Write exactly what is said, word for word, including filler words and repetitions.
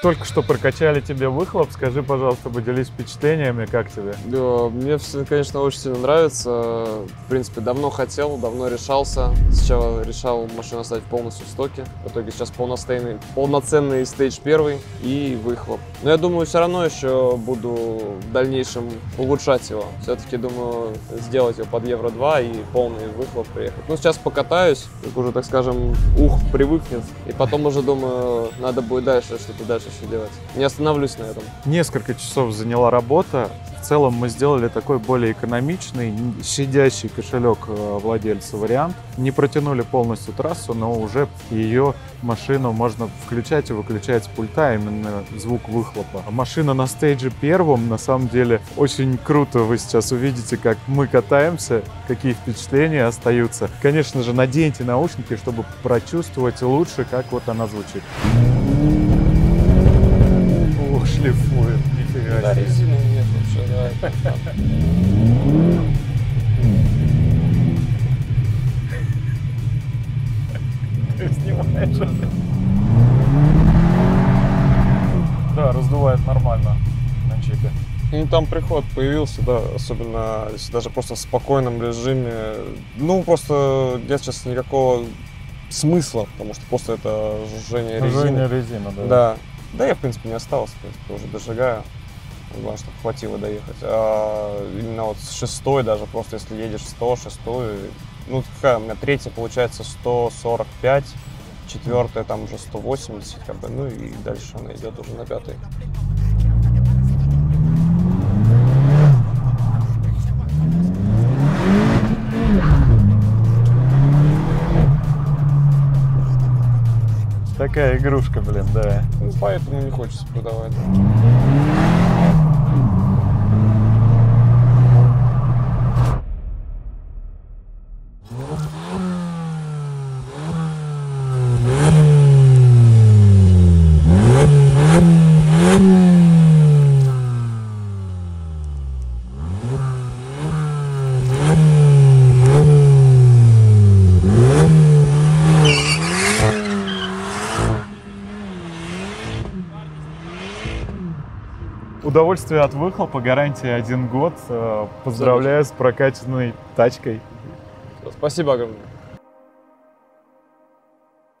Только что прокачали тебе выхлоп, скажи, пожалуйста, поделись впечатлениями, как тебе? Да, мне, конечно, очень сильно нравится. В принципе, давно хотел, давно решался. Сначала решал машину оставить полностью в стоке. В итоге сейчас полноценный, полноценный стейдж первый и выхлоп. Но я думаю, все равно еще буду в дальнейшем улучшать его. Все-таки, думаю, сделать его под Евро два и полный выхлоп приехать. Ну, сейчас покатаюсь, уже, так скажем, ух привыкнет. И потом уже, думаю, надо будет дальше что-то дальше делать. Не остановлюсь на этом. Несколько часов заняла работа. В целом мы сделали такой более экономичный, щадящий кошелек владельца вариант. Не протянули полностью трассу, но уже ее машину можно включать и выключать с пульта, именно звук выхлопа. Машина на стейдже первом, на самом деле, очень круто. Вы сейчас увидите, как мы катаемся, какие впечатления остаются. Конечно же, наденьте наушники, чтобы прочувствовать лучше, как вот она звучит. Шлифует, нифига. Да, резины нет вообще, да. Ты снимаешь? Да, раздувает нормально на чипе. Ну, там приход появился, да, особенно если даже просто в спокойном режиме. Ну, просто нет сейчас никакого смысла, потому что просто это жжение резины. Жжение резины, да. Да. Да, я, в принципе, не остался, в принципе, уже дожигаю. Главное, чтобы хватило доехать. А именно вот с шестой даже, просто если едешь сто, шестую, ну, какая у меня третья, получается, сто сорок пять, четвертая там уже сто восемьдесят, как бы, ну, и дальше она идет уже на пятой. Такая игрушка, блин, да. Ну, поэтому не хочется продавать. Удовольствие от выхлопа, гарантия один год. Поздравляю с прокачанной тачкой. Спасибо огромное.